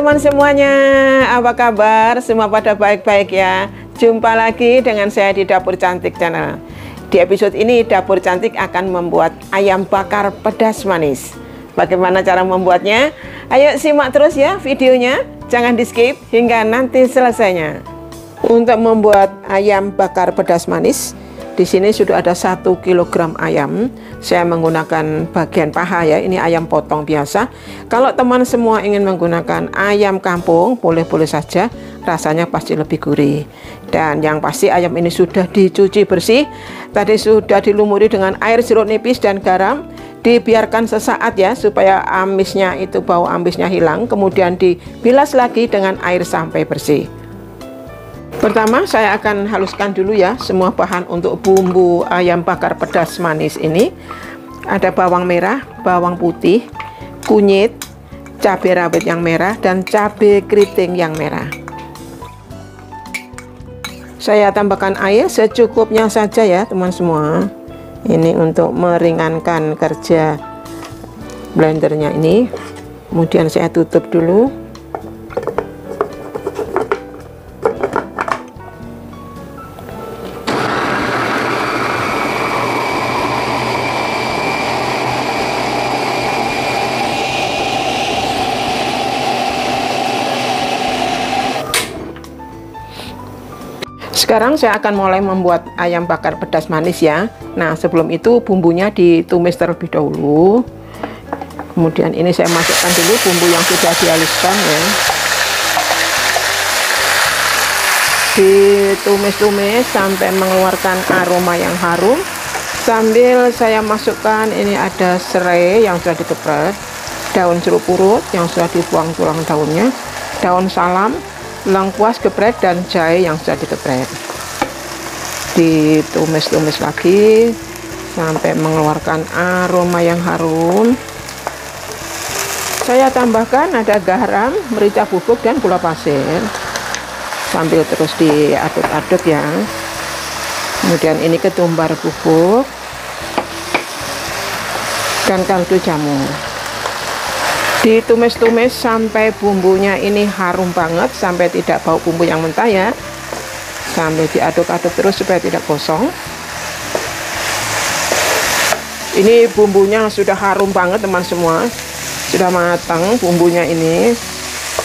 teman-teman semuanya, apa kabar? Semua pada baik-baik ya. Jumpa lagi dengan saya di Dapur Cantik Channel. Di episode ini Dapur Cantik akan membuat ayam bakar pedas manis. Bagaimana cara membuatnya? Ayo simak terus ya videonya, jangan di skip hingga nanti selesainya. Untuk membuat ayam bakar pedas manis, di sini sudah ada 1 kg ayam. Saya menggunakan bagian paha ya, ini ayam potong biasa. Kalau teman semua ingin menggunakan ayam kampung, boleh-boleh saja, rasanya pasti lebih gurih. Dan yang pasti ayam ini sudah dicuci bersih, tadi sudah dilumuri dengan air jeruk nipis dan garam. Dibiarkan sesaat ya, supaya amisnya itu, bau amisnya hilang. Kemudian dibilas lagi dengan air sampai bersih. Pertama saya akan haluskan dulu ya semua bahan untuk bumbu ayam bakar pedas manis ini. Ada bawang merah, bawang putih, kunyit, cabai rawit yang merah, dan cabai keriting yang merah. Saya tambahkan air secukupnya saja ya teman semua. Ini untuk meringankan kerja blendernya ini. Kemudian saya tutup dulu. Sekarang saya akan mulai membuat ayam bakar pedas manis ya. Nah, sebelum itu bumbunya ditumis terlebih dahulu. Kemudian ini saya masukkan dulu bumbu yang sudah dihaluskan ya. Ditumis-tumis sampai mengeluarkan aroma yang harum. Sambil saya masukkan, ini ada serai yang sudah dikepret, daun jeruk purut yang sudah dibuang tulang daunnya, daun salam, lengkuas geprek, dan jahe yang sudah digeprek. Ditumis-tumis lagi sampai mengeluarkan aroma yang harum. Saya tambahkan ada garam, merica bubuk, dan gula pasir. Sambil terus diaduk-aduk ya. Kemudian ini ketumbar bubuk dan kaldu jamur. Ditumis-tumis sampai bumbunya ini harum banget, sampai tidak bau bumbu yang mentah ya. Sambil diaduk-aduk terus supaya tidak gosong. Ini bumbunya sudah harum banget teman semua, sudah matang bumbunya ini.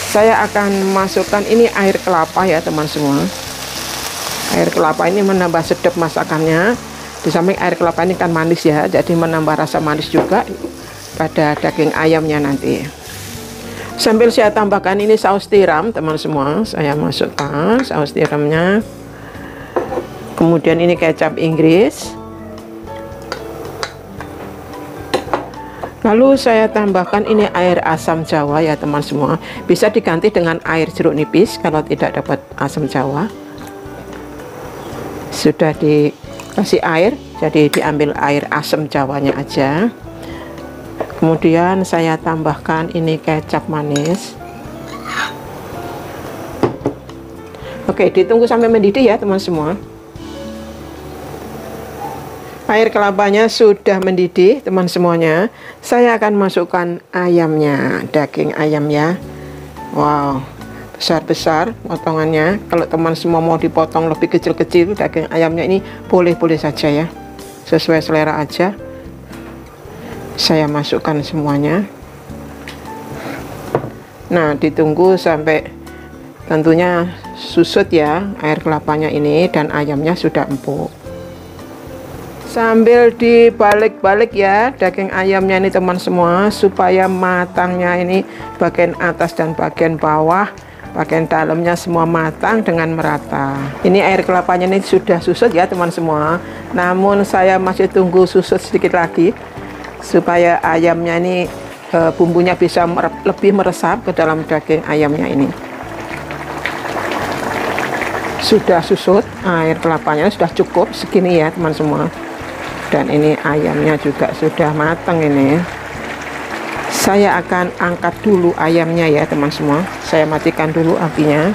Saya akan masukkan ini air kelapa ya teman semua. Air kelapa ini menambah sedap masakannya. Di samping air kelapa ini kan manis ya, jadi menambah rasa manis juga pada daging ayamnya nanti. Sambil saya tambahkan ini saus tiram teman semua. Saya masukkan saus tiramnya. Kemudian ini kecap Inggris. Lalu saya tambahkan ini air asam jawa ya teman semua. Bisa diganti dengan air jeruk nipis kalau tidak dapat asam jawa. Sudah dikasih air, jadi diambil air asam jawanya aja. Kemudian saya tambahkan ini kecap manis. Oke, ditunggu sampai mendidih ya teman semua. Air kelapanya sudah mendidih teman semuanya. Saya akan masukkan ayamnya, daging ayam ya. Wow, besar-besar potongannya. Kalau teman semua mau dipotong lebih kecil-kecil daging ayamnya ini, boleh-boleh saja ya, sesuai selera aja. Saya masukkan semuanya. Nah, ditunggu sampai tentunya susut ya air kelapanya ini, dan ayamnya sudah empuk. Sambil dibalik-balik ya daging ayamnya ini teman semua, supaya matangnya ini bagian atas dan bagian bawah, bagian dalamnya semua matang dengan merata. Ini air kelapanya ini sudah susut ya teman semua. Namun saya masih tunggu susut sedikit lagi, supaya ayamnya ini bumbunya bisa lebih meresap ke dalam daging ayamnya ini. Sudah susut, air kelapanya sudah cukup segini ya teman semua. Dan ini ayamnya juga sudah matang ini. Saya akan angkat dulu ayamnya ya teman semua. Saya matikan dulu apinya.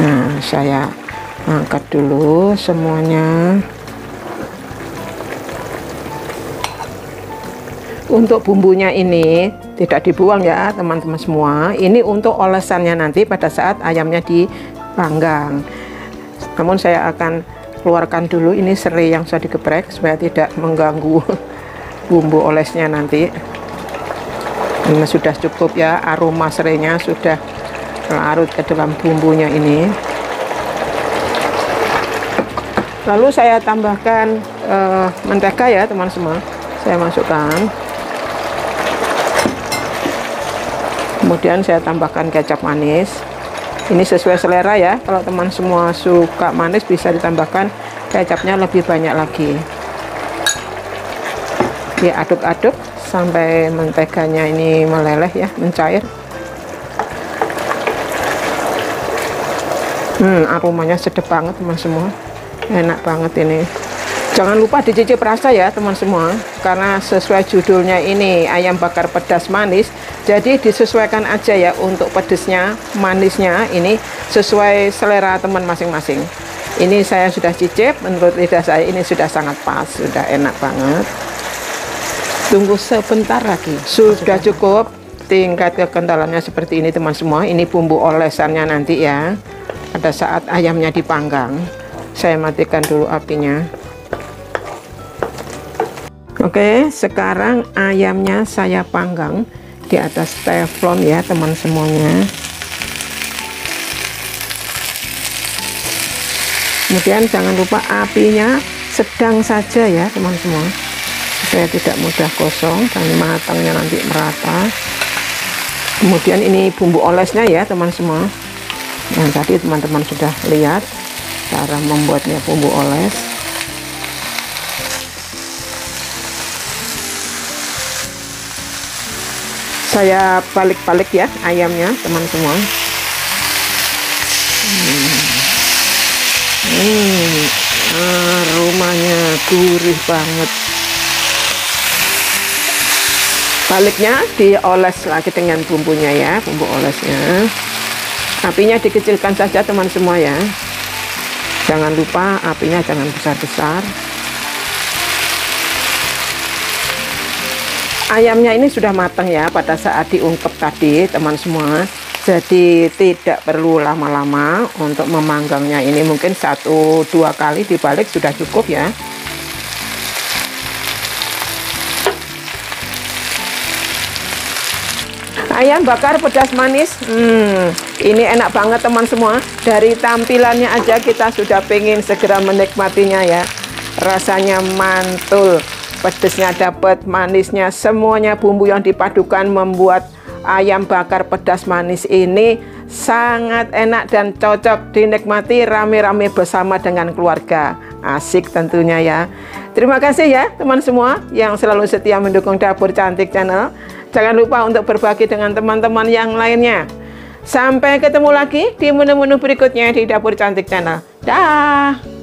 Nah, saya angkat dulu semuanya. Untuk bumbunya ini tidak dibuang ya teman-teman semua. Ini untuk olesannya nanti pada saat ayamnya dipanggang. Namun saya akan keluarkan dulu ini serai yang sudah digeprek supaya tidak mengganggu bumbu olesnya nanti. Ini sudah cukup ya, aroma serainya sudah larut ke dalam bumbunya ini. Lalu saya tambahkan mentega ya teman semua. Saya masukkan. Kemudian saya tambahkan kecap manis. Ini sesuai selera ya. Kalau teman semua suka manis bisa ditambahkan kecapnya lebih banyak lagi. Diaduk-aduk sampai menteganya ini meleleh ya, mencair. Aromanya sedap banget teman semua. Enak banget ini. Jangan lupa dicicip rasa ya teman semua, karena sesuai judulnya ini ayam bakar pedas manis, jadi disesuaikan aja ya untuk pedesnya, manisnya ini sesuai selera teman masing-masing. Ini saya sudah cicip, menurut lidah saya ini sudah sangat pas, sudah enak banget. Tunggu sebentar lagi. Sudah cukup, tingkat kekentalannya seperti ini teman semua. Ini bumbu olesannya nanti ya, pada saat ayamnya dipanggang. Saya matikan dulu apinya. Oke, sekarang ayamnya saya panggang di atas teflon ya teman semuanya. Kemudian jangan lupa apinya sedang saja ya teman semua, supaya tidak mudah kosong dan matangnya nanti merata. Kemudian ini bumbu olesnya ya teman semua, yang tadi teman-teman sudah lihat cara membuatnya bumbu oles. Saya balik-balik ya ayamnya teman semua. Aromanya gurih banget. Baliknya dioles lagi dengan bumbunya ya, bumbu olesnya. Apinya dikecilkan saja teman semua ya. Jangan lupa apinya jangan besar-besar. Ayamnya ini sudah matang ya pada saat diungkep tadi teman semua, jadi tidak perlu lama-lama untuk memanggangnya. Ini mungkin 1-2 kali dibalik sudah cukup ya. Ayam bakar pedas manis, ini enak banget teman semua. Dari tampilannya aja kita sudah pengen segera menikmatinya ya. Rasanya mantul, pedesnya dapat, manisnya, semuanya bumbu yang dipadukan membuat ayam bakar pedas manis ini sangat enak dan cocok dinikmati rame-rame bersama dengan keluarga. Asik tentunya ya. Terima kasih ya teman semua yang selalu setia mendukung Dapur Cantik Channel. Jangan lupa untuk berbagi dengan teman-teman yang lainnya. Sampai ketemu lagi di menu-menu berikutnya di Dapur Cantik Channel. Dah.